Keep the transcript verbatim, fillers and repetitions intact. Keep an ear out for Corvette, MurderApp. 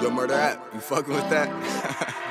Yo, Murder App, you fucking with that?